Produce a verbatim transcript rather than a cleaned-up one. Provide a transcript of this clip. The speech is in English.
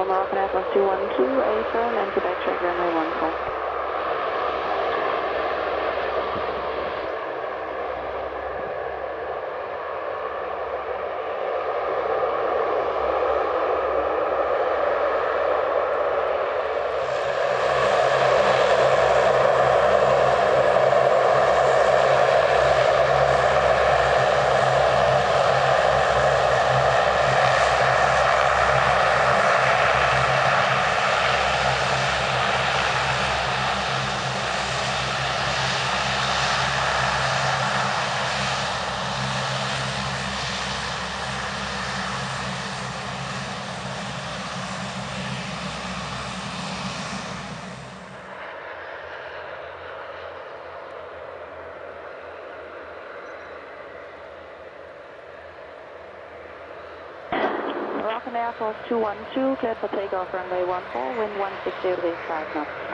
Royal Moroccan Air Force two one two, A seven, and to backtrack runway one four. Moroccan Air Force two one two, cleared for takeoff runway one four, wind one sixty degrees five knots.